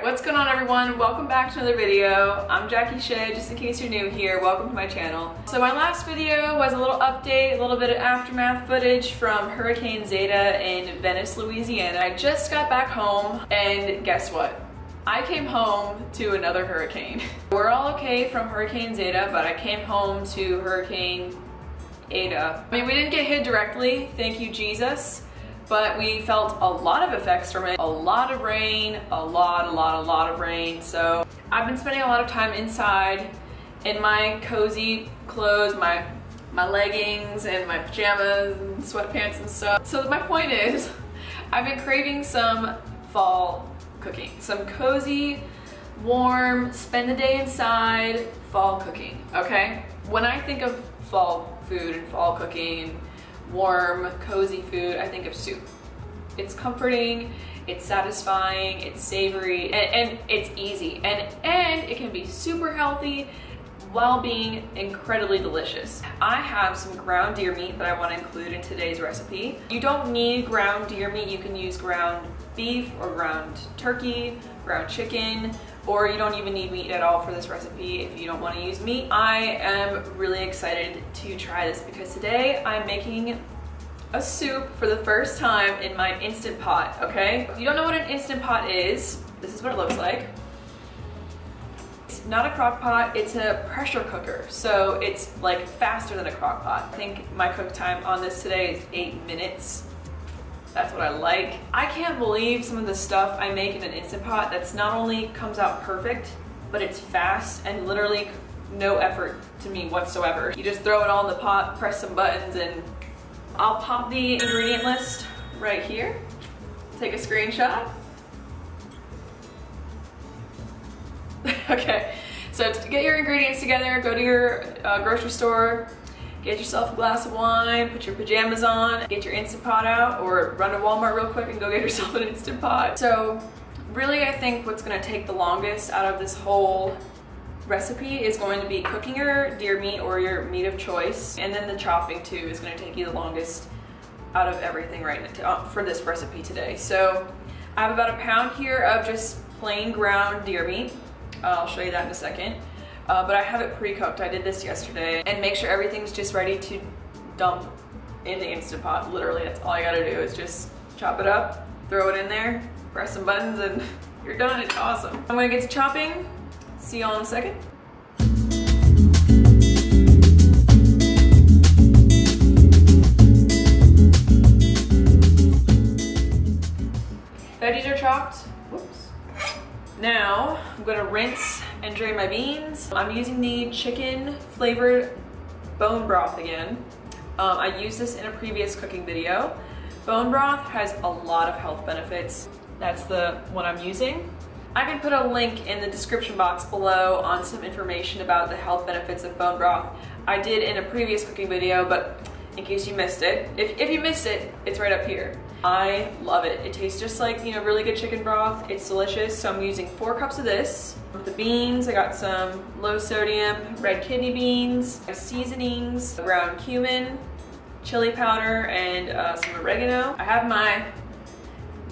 What's going on, everyone? Welcome back to another video. I'm Jackie Shea, just in case you're new here. Welcome to my channel. So my last video was a little update, a little bit of aftermath footage from Hurricane Zeta in Venice, Louisiana. I just got back home and guess what? I came home to another hurricane. We're all okay from Hurricane Zeta, but I came home to Hurricane Ida. I mean, we didn't get hit directly, thank you Jesus. But we felt a lot of effects from it. A lot of rain, a lot of rain. So I've been spending a lot of time inside in my cozy clothes, my leggings and my pajamas and sweatpants and stuff. So my point is, I've been craving some fall cooking. Some cozy, warm, spend the day inside fall cooking, okay? When I think of fall food and fall cooking, warm, cozy food, I think of soup. It's comforting, it's satisfying, it's savory, and it's easy. And it can be super healthy while being incredibly delicious. I have some ground deer meat that I want to include in today's recipe. You don't need ground deer meat. You can use ground beef or ground turkey, ground chicken, or you don't even need meat at all for this recipe if you don't want to use meat. I am really excited to try this because today I'm making a soup for the first time in my Instant Pot, okay? If you don't know what an Instant Pot is, this is what it looks like. It's not a crock pot, it's a pressure cooker. So it's like faster than a crock pot. I think my cook time on this today is 8 minutes. That's what I like. I can't believe some of the stuff I make in an Instant Pot that's not only comes out perfect, but it's fast and literally no effort to me whatsoever. You just throw it all in the pot, press some buttons, and I'll pop the ingredient list right here. Take a screenshot. Okay, so to get your ingredients together, go to your grocery store, get yourself a glass of wine, put your pajamas on, get your Instant Pot out, or run to Walmart real quick and go get yourself an Instant Pot. So really, I think what's gonna take the longest out of this whole recipe is going to be cooking your deer meat or your meat of choice, and then the chopping too is gonna take you the longest out of everything right now for this recipe today. So I have about a pound here of just plain ground deer meat. I'll show you that in a second. But I have it pre-cooked. I did this yesterday. And make sure everything's just ready to dump in the Instant Pot. Literally, that's all you gotta do is just chop it up, throw it in there, press some buttons, and you're done. It's awesome. I'm gonna get to chopping. See y'all in a second. Veggies are chopped. Whoops. Now, I'm gonna rinse and drain my beans. I'm using the chicken flavored bone broth again. I used this in a previous cooking video. Bone broth has a lot of health benefits. That's the one I'm using. I can put a link in the description box below on some information about the health benefits of bone broth. I did in a previous cooking video, but in case you missed it, if you missed it, it's right up here. I love it. It tastes just like, you know, really good chicken broth. It's delicious, so I'm using 4 cups of this. With the beans, I got some low sodium red kidney beans, seasonings, ground cumin, chili powder, and some oregano. I have my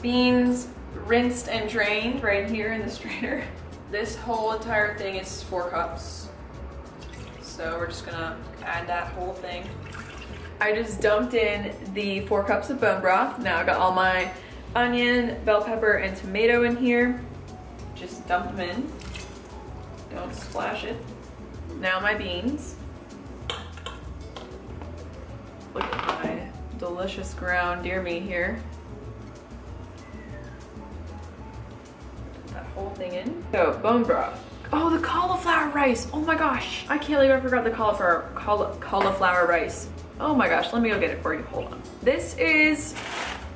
beans rinsed and drained right here in the strainer. This whole entire thing is 4 cups. So we're just gonna add that whole thing. I just dumped in the 4 cups of bone broth. Now I got all my onion, bell pepper, and tomato in here. Just dump them in. Don't splash it. Now my beans. Look at my delicious ground deer meat here. Put that whole thing in. So, bone broth. Oh, the cauliflower rice. Oh my gosh. I can't believe I forgot the cauliflower rice. Oh my gosh, let me go get it for you, hold on. This is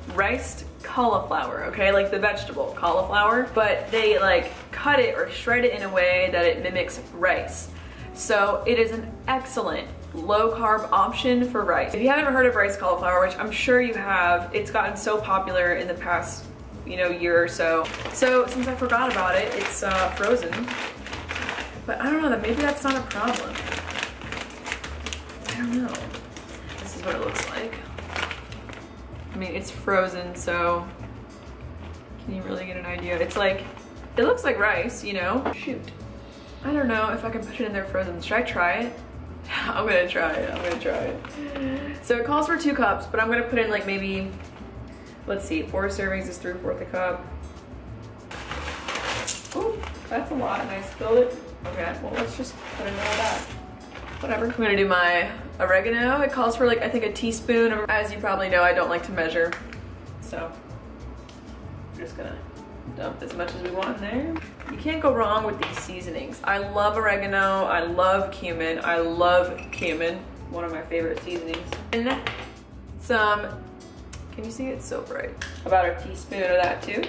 riced cauliflower, okay? Like the vegetable cauliflower, but they like cut it or shred it in a way that it mimics rice. So it is an excellent low-carb option for rice. If you haven't heard of rice cauliflower, which I'm sure you have, it's gotten so popular in the past, you know, year or so. So since I forgot about it, it's frozen. But I don't know, maybe that's not a problem. I don't know. What it looks like. I mean, it's frozen, so can you really get an idea? It's like It looks like rice, you know? Shoot. I don't know if I can put it in there frozen. Should I try it? I'm gonna try it. So it calls for 2 cups, but I'm gonna put in like maybe, let's see, 4 servings is 3/4 a cup. Ooh, that's a lot, and I spilled it. Okay, well let's just put in all that. Whatever. I'm gonna do my oregano. It calls for like, I think, a teaspoon. As you probably know, I don't like to measure. So I'm just gonna dump as much as we want in there. You can't go wrong with these seasonings. I love oregano, I love cumin. One of my favorite seasonings. And some, can you see it's so bright? About a teaspoon of that too.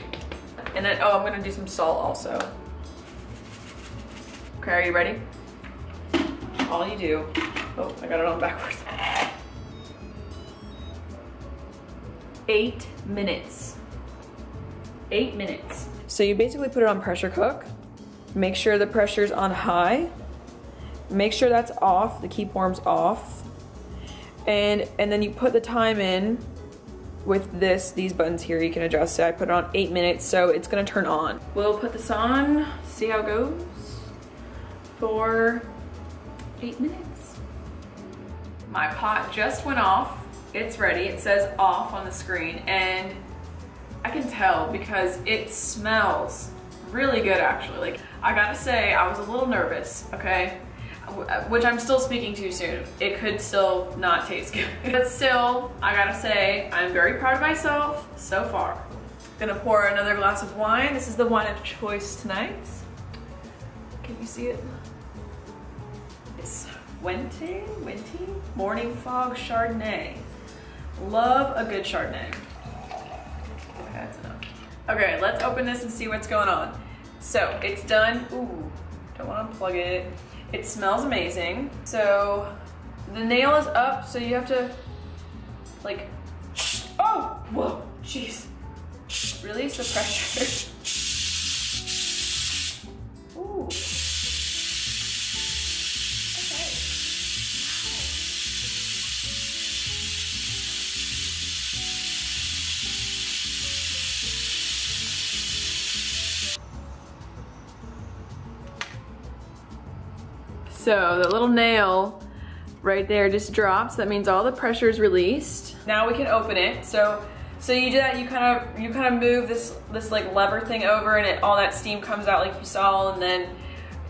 And then, oh, I'm gonna do some salt also. Okay, are you ready? All you do, oh, I got it on backwards. 8 minutes. 8 minutes. So you basically put it on pressure cook, make sure the pressure's on high, make sure that's off, the keep warm's off, and then you put the time in with these buttons here, you can adjust it. I put it on 8 minutes, so it's gonna turn on. We'll put this on, see how it goes, for 8 minutes. My pot just went off, it's ready, it says off on the screen, and I can tell because it smells really good actually. Like, I gotta say, I was a little nervous, okay? Which I'm still speaking too soon. It could still not taste good. But still, I gotta say, I'm very proud of myself so far. Gonna pour another glass of wine. This is the wine of choice tonight. Can you see it? It's Wenting? Morning Fog Chardonnay. Love a good Chardonnay. That's enough. Okay, let's open this and see what's going on. So it's done. Ooh, don't want to unplug it. It smells amazing. So the nail is up, so you have to like, oh, whoa, jeez. Release the pressure. Ooh. So the little nail right there just drops. That means all the pressure is released. Now we can open it. So you do that. You kind of move this like lever thing over, and all that steam comes out like you saw, and then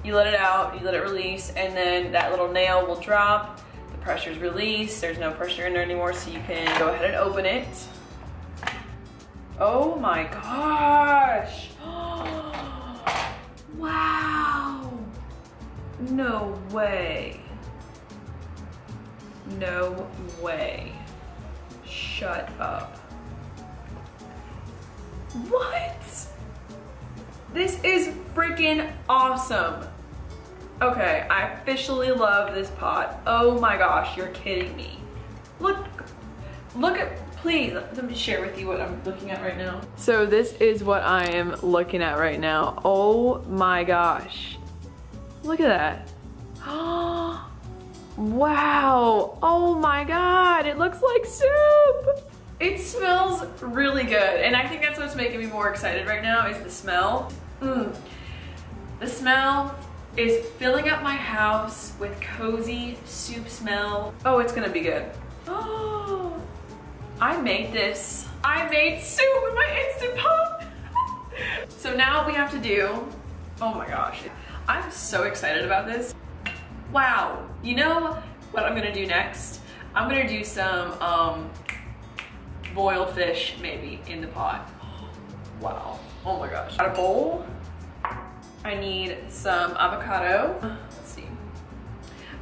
you let it out. You let it release, and then that little nail will drop. The pressure is released. There's no pressure in there anymore, so you can go ahead and open it. Oh my gosh! Wow! No way. No way. Shut up. What? This is freaking awesome. Okay, I officially love this pot. Oh my gosh, you're kidding me. Look at, please, let me share with you what I'm looking at right now. So this is what I am looking at right now. Oh my gosh. Look at that. Oh, wow. Oh my God, it looks like soup. It smells really good. And I think that's what's making me more excited right now is the smell. The smell is filling up my house with cozy soup smell. Oh, it's gonna be good. Oh, I made this. I made soup in my Instant Pot. So now we have to do, oh my gosh. I'm so excited about this. Wow, you know what I'm gonna do next? I'm gonna do some boiled fish maybe in the pot. Wow, oh my gosh. Got a bowl, I need some avocado. Let's see.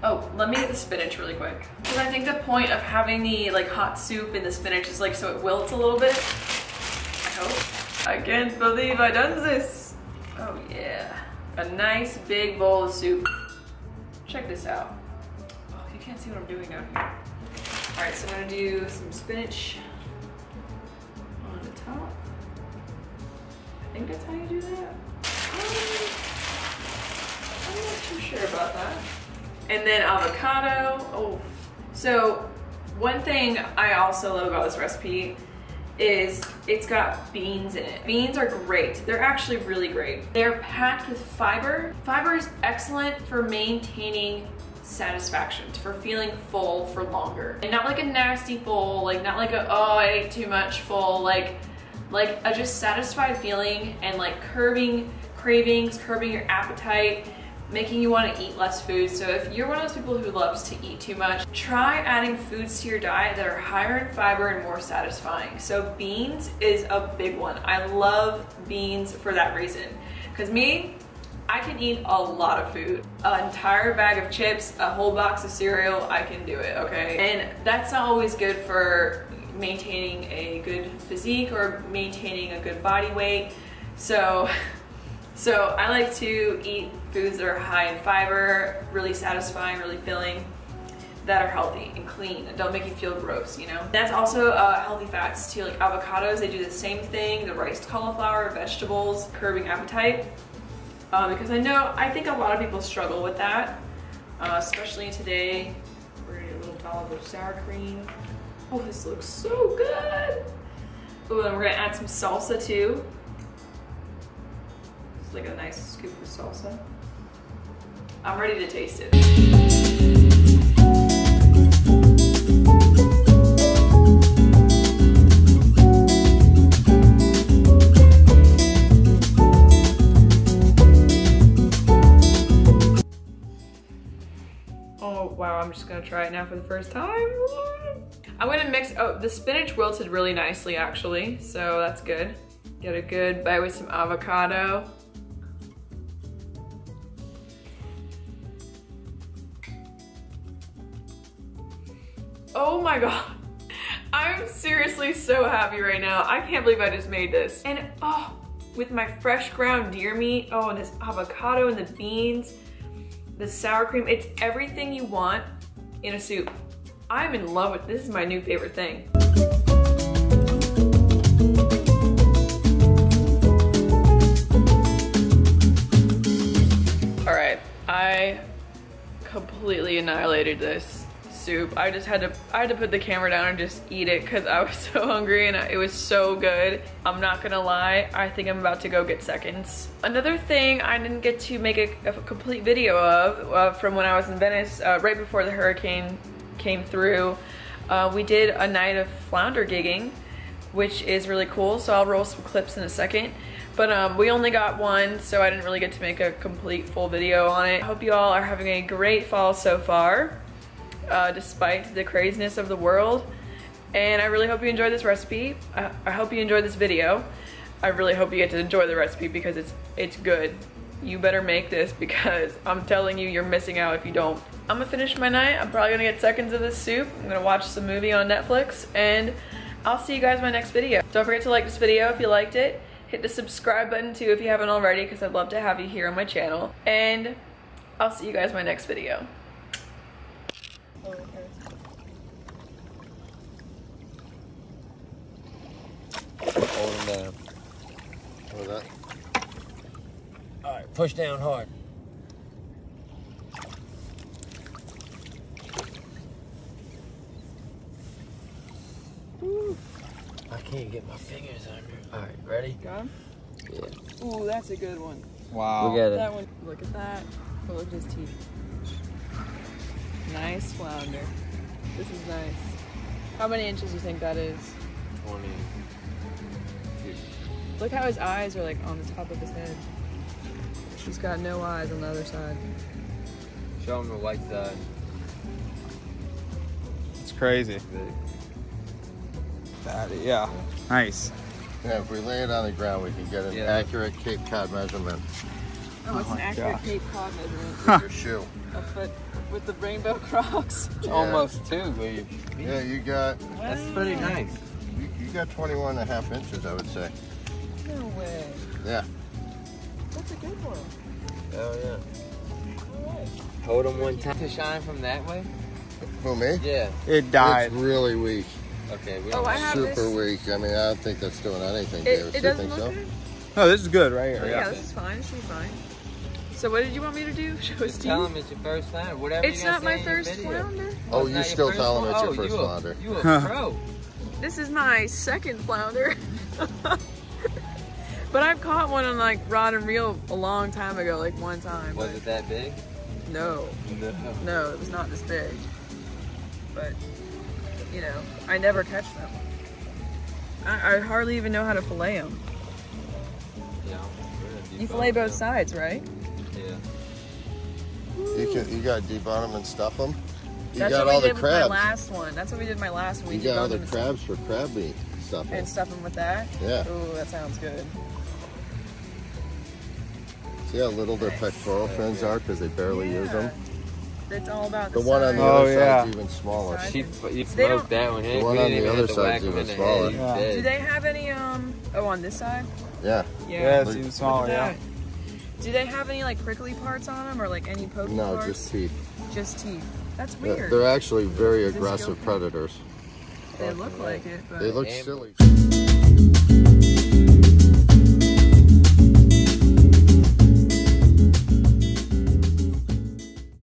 Oh, let me get the spinach really quick. Because I think the point of having the like hot soup in the spinach is like so it wilts a little bit, I hope. I can't believe I done this. Oh yeah. A nice big bowl of soup. Check this out. Oh, you can't see what I'm doing down here. All right, so I'm gonna do some spinach on the top. I think that's how you do that. I'm not too sure about that. And then avocado. Oh, so one thing I also love about this recipe is it's got beans in it. Beans are great. They're actually really great. They're packed with fiber. Fiber is excellent for maintaining satisfaction, for feeling full for longer. And not like a nasty full, like not like a, oh, I ate too much full, like a just satisfied feeling and like curbing cravings, curbing your appetite, making you want to eat less food. So if you're one of those people who loves to eat too much, try adding foods to your diet that are higher in fiber and more satisfying. So beans is a big one. I love beans for that reason. Because me, I can eat a lot of food. An entire bag of chips, a whole box of cereal, I can do it, okay? And that's not always good for maintaining a good physique or maintaining a good body weight. So I like to eat foods that are high in fiber, really satisfying, really filling, that are healthy and clean, that don't make you feel gross, you know? That's also healthy fats too, like avocados, they do the same thing, the rice, cauliflower, vegetables, curbing appetite. Because I think a lot of people struggle with that, especially today. We're gonna get a little dollop of sour cream. Oh, this looks so good! Oh, and we're gonna add some salsa too. Like a nice scoop of salsa. I'm ready to taste it. Oh wow, I'm just gonna try it now for the first time. I'm gonna mix, oh, the spinach wilted really nicely actually, so that's good. Get a good bite with some avocado. Oh my god, I'm seriously so happy right now. I can't believe I just made this. And oh, with my fresh ground deer meat, oh, and this avocado and the beans, the sour cream, it's everything you want in a soup. I'm in love with this. This is my new favorite thing. All right, I completely annihilated this. Soup. I had to put the camera down and just eat it because I was so hungry and it was so good. I'm not gonna lie, I think I'm about to go get seconds. Another thing I didn't get to make a complete video of from when I was in Venice right before the hurricane came through, we did a night of flounder gigging, which is really cool, so I'll roll some clips in a second. But we only got one, so I didn't really get to make a complete full video on it. I hope you all are having a great fall so far. Despite the craziness of the world, and I really hope you enjoyed this recipe. I hope you enjoyed this video. I really hope you get to enjoy the recipe because it's good. You better make this because I'm telling you, you're missing out if you don't. I'm gonna finish my night. I'm probably gonna get seconds of this soup. I'm gonna watch some movie on Netflix, and I'll see you guys in my next video. Don't forget to like this video if you liked it. Hit the subscribe button too if you haven't already because I'd love to have you here on my channel, and I'll see you guys in my next video. Hold them down. Hold that. All right, push down hard. Woo. I can't get my fingers under. All right, ready? Got him? Yeah. Ooh, that's a good one. Wow. Look at it. That one. Look at that. Oh, look at his teeth. Nice flounder. This is nice. How many inches do you think that is? 20. Look how his eyes are like on the top of his head. He's got no eyes on the other side. Show him the white side. It's crazy. That, yeah. Nice. Yeah, if we lay it on the ground, we can get an accurate Cape Cod measurement. Oh, it's an accurate Cape Cod measurement. Huh. Your shoe. A foot. With the rainbow Crocs. Yeah. Almost 2 feet. Yeah, you got... Wow. That's pretty nice. You got 21.5 inches, I would say. No way. Yeah. That's a good one. Oh, yeah. All right. Hold him one time to shine from that way. Who, me? Yeah. It died. It's really weak. Okay. We super weak. I mean, I don't think that's doing anything. It doesn't look good? No, this is good right here. Yeah, this is fine. It should be fine. So what did you want me to do? Show us to you? Tell him it's your first flounder. Whatever. It's not my first flounder. Oh, you still tell him it's your first flounder. You a pro. This is my second flounder. But I've caught one on like rod and reel a long time ago, like one time. Was it that big? No. No, it was not this big. But, you know, I never catch them. I hardly even know how to fillet them. Yeah. You fillet both sides, right? Yeah. You gotta debone them and stuff them. That's got what all we did the crabs. With my last one. That's what we did my last week. You got all the crabs for crab meat stuffing. And stuff them with that? Yeah. Ooh, that sounds good. See how little their pectoral fins are because they barely use them? It's all about the one on the other side is even smaller. You smoked that one. The one on the other side is even smaller. Yeah. Do they have any, oh, on this side? Yeah. Yeah, it's even smaller, yeah. Do they have any like prickly parts on them or like any poking parts? No, just teeth. Just teeth. That's weird. They're actually very aggressive predators. They look like it, but... They look silly.